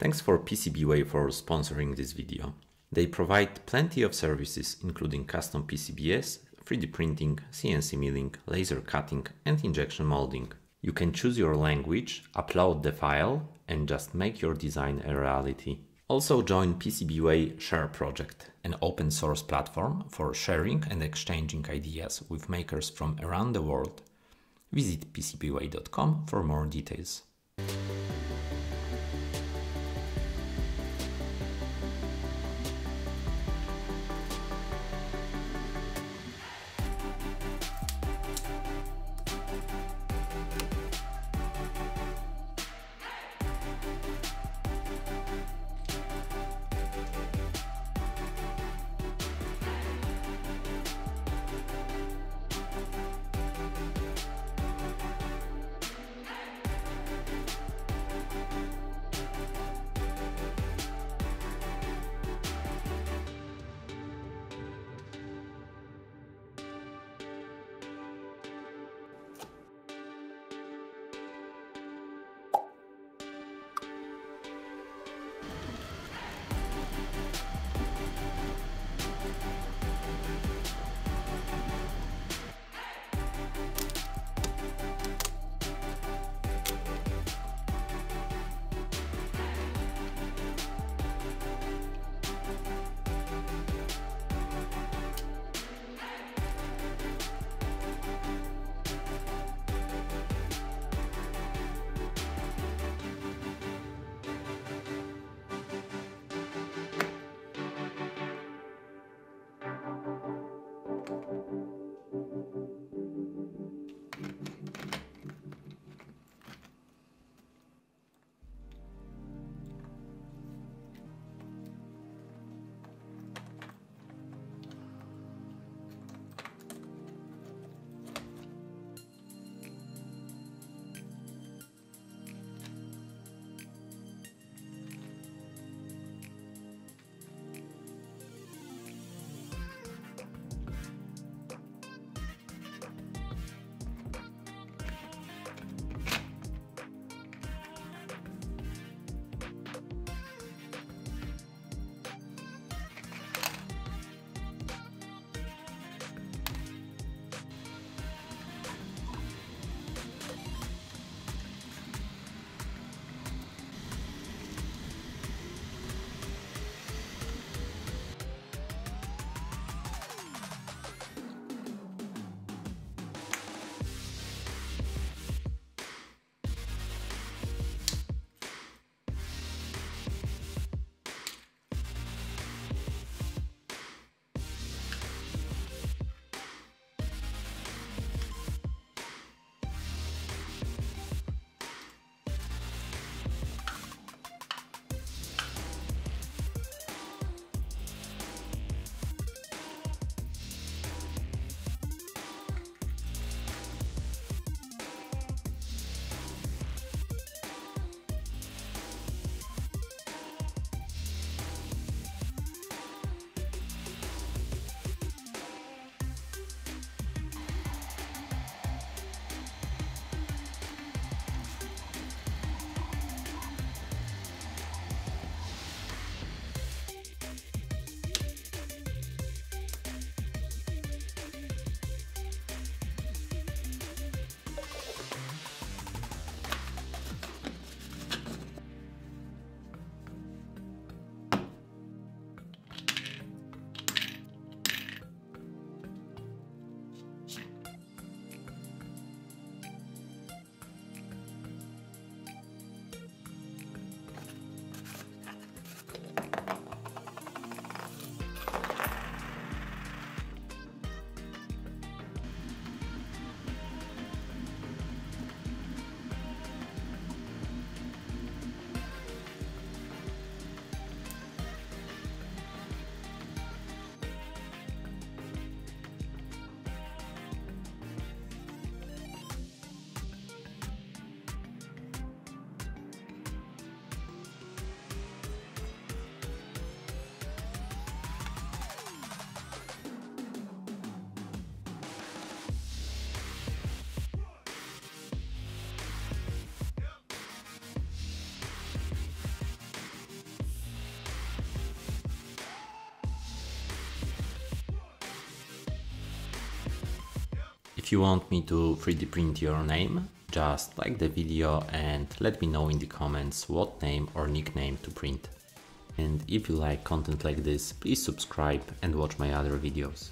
Thanks for PCBWay for sponsoring this video. They provide plenty of services including custom PCBs, 3D printing, CNC milling, laser cutting and injection molding. You can choose your language, upload the file and just make your design a reality. Also join PCBWay Share project, an open source platform for sharing and exchanging ideas with makers from around the world. Visit PCBWay.com for more details. If you want me to 3D print your name, just like the video and let me know in the comments what name or nickname to print. And if you like content like this, please subscribe and watch my other videos.